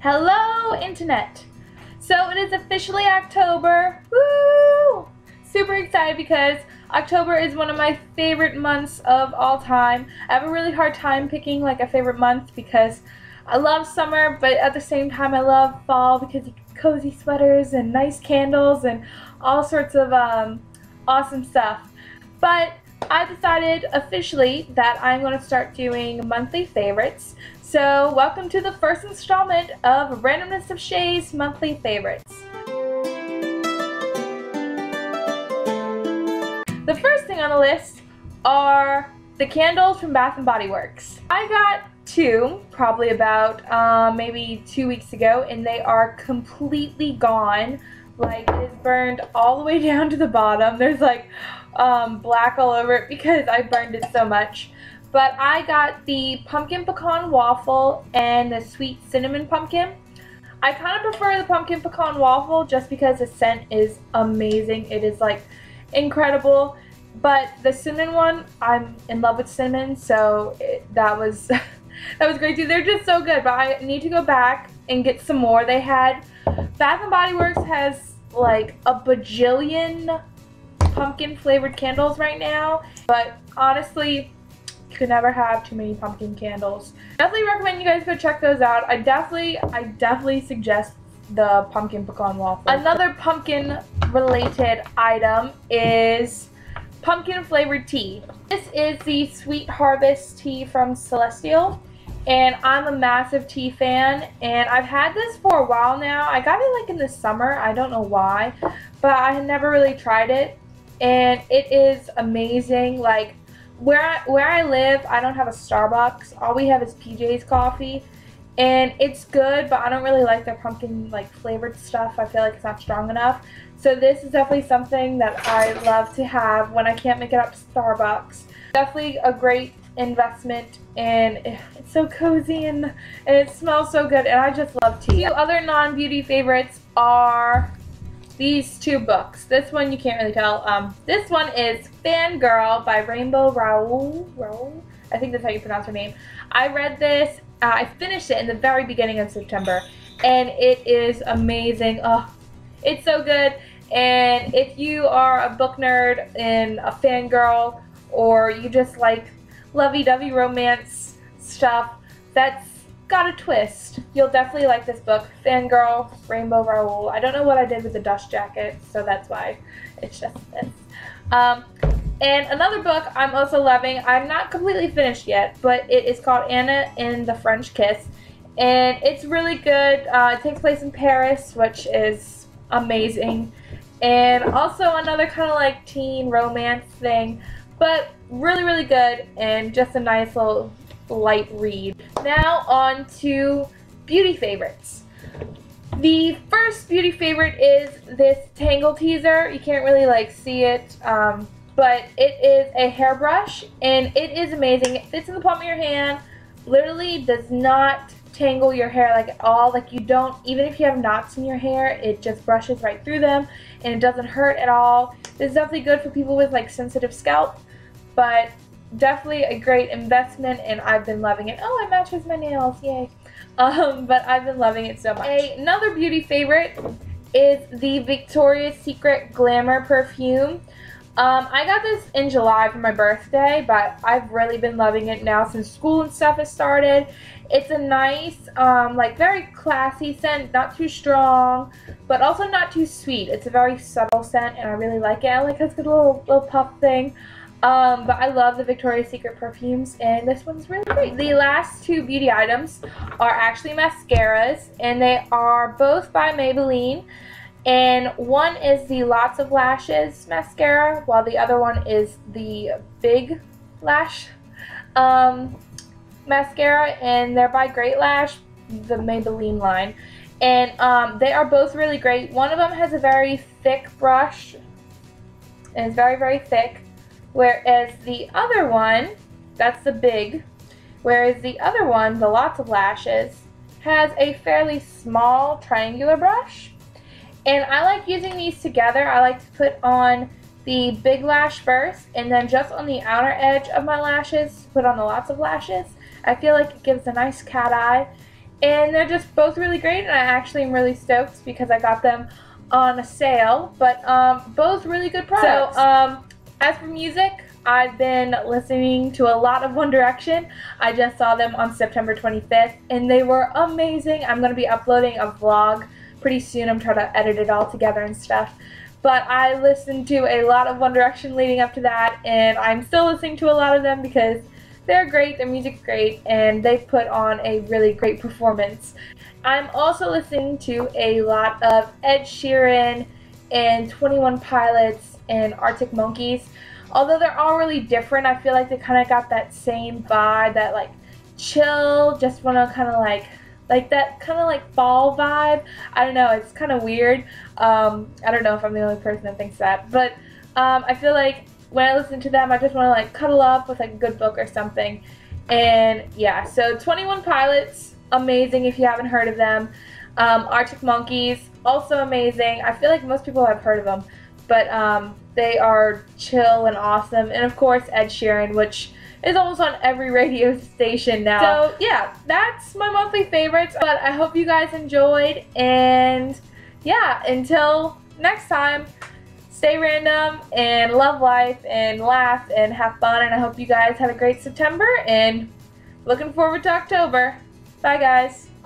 Hello, Internet! So it is officially October. Woo! Super excited because October is one of my favorite months of all time. I have a really hard time picking like a favorite month because I love summer, but at the same time I love fall because you get cozy sweaters and nice candles and all sorts of awesome stuff. But I decided officially that I'm going to start doing monthly favorites. So welcome to the first installment of Randomness of Shay's Monthly Favorites. The first thing on the list are the candles from Bath and Body Works. I got two, probably about maybe 2 weeks ago, and they are completely gone. Like, it is burned all the way down to the bottom. There's like black all over it because I burned it so much. But I got the pumpkin pecan waffle and the sweet cinnamon pumpkin. I kind of prefer the pumpkin pecan waffle just because the scent is amazing. It is like incredible. But the cinnamon one, I'm in love with cinnamon, so that was great too. They're just so good, but I need to go back and get some more. They had Bath & Body Works has like a bajillion pumpkin flavored candles right now, but honestly, you can never have too many pumpkin candles. Definitely recommend you guys go check those out. I definitely suggest the pumpkin pecan waffle. Another pumpkin related item is pumpkin flavored tea. This is the Sweet Harvest tea from Celestial, and I'm a massive tea fan, and I've had this for a while now. I got it like in the summer, I don't know why, but I had never really tried it, and it is amazing. Like, where I live, I don't have a Starbucks. All we have is PJ's coffee, and it's good, but I don't really like their pumpkin like flavored stuff. I feel like it's not strong enough. So this is definitely something that I love to have when I can't make it up to Starbucks. Definitely a great investment, and it's so cozy and it smells so good, and I just love tea. Two other non-beauty favorites are these two books. This one you can't really tell. This one is Fangirl by Rainbow Rowell. I think that's how you pronounce her name. I read this. I finished it in the very beginning of September, and it is amazing. Oh, it's so good. And if you are a book nerd and a fangirl, or you just like lovey-dovey romance stuff that's got a twist, you'll definitely like this book. Fangirl, Rainbow Rowell. I don't know what I did with the dust jacket, so that's why it's just this. And another book I'm also loving, I'm not completely finished yet, but it is called Anna&The French Kiss, and it's really good. It takes place in Paris, which is amazing, and also another kind of like teen romance thing, but really, really good, and just a nice little light read. Now on to beauty favorites. The first beauty favorite is this Tangle Teezer. You can't really like see it, but it is a hairbrush, and it is amazing. It fits in the palm of your hand, literally does not tangle your hair like at all. Like, you don't, even if you have knots in your hair, it just brushes right through them, and it doesn't hurt at all. This is definitely good for people with like sensitive scalp, but definitely a great investment, and I've been loving it. Oh, it matches my nails, yay. But I've been loving it so much. Another beauty favorite is the Victoria's Secret Glamour perfume. I got this in July for my birthday, but I've really been loving it now since school and stuff has started. It's a nice, like very classy scent, not too strong, but also not too sweet. It's a very subtle scent, and I really like it. I like how it's got a little puff thing. But I love the Victoria's Secret perfumes, and this one's really great. The last two beauty items are actually mascaras, and they are both by Maybelline. And one is the Lots of Lashes mascara, while the other one is the Big Lash mascara, and they're by Great Lash, the Maybelline line. And they are both really great. One of them has a very thick brush, and it's very, very thick. Whereas the other one, that's the Big, whereas the other one, the Lots of Lashes, has a fairly small triangular brush. And I like using these together. I like to put on the Big Lash first, and then just on the outer edge of my lashes, put on the Lots of Lashes. I feel like it gives a nice cat eye, And they're just both really great, and I actually am really stoked because I got them on a sale. But both really good products. So as for music, I've been listening to a lot of One Direction. I just saw them on September 25th, and they were amazing. I'm going to be uploading a vlog pretty soon. I'm trying to edit it all together and stuff. But I listened to a lot of One Direction leading up to that, and I'm still listening to a lot of them because they're great, their music's great, and they put on a really great performance. I'm also listening to a lot of Ed Sheeran and 21 Pilots and Arctic Monkeys. Although they're all really different, I feel like they kind of got that same vibe, that like chill, just want to kind of like that kind of like fall vibe. I don't know, it's kind of weird. I don't know if I'm the only person that thinks that, but I feel like when I listen to them, I just want to like cuddle up with like a good book or something. And yeah, so 21 Pilots, amazing if you haven't heard of them. Arctic Monkeys, also amazing. I feel like most people have heard of them, but they are chill and awesome. And of course, Ed Sheeran, which is almost on every radio station now. So yeah, that's my monthly favorites. But I hope you guys enjoyed. And yeah, until next time, stay random and love life and laugh and have fun, and I hope you guys have a great September and looking forward to October. Bye guys.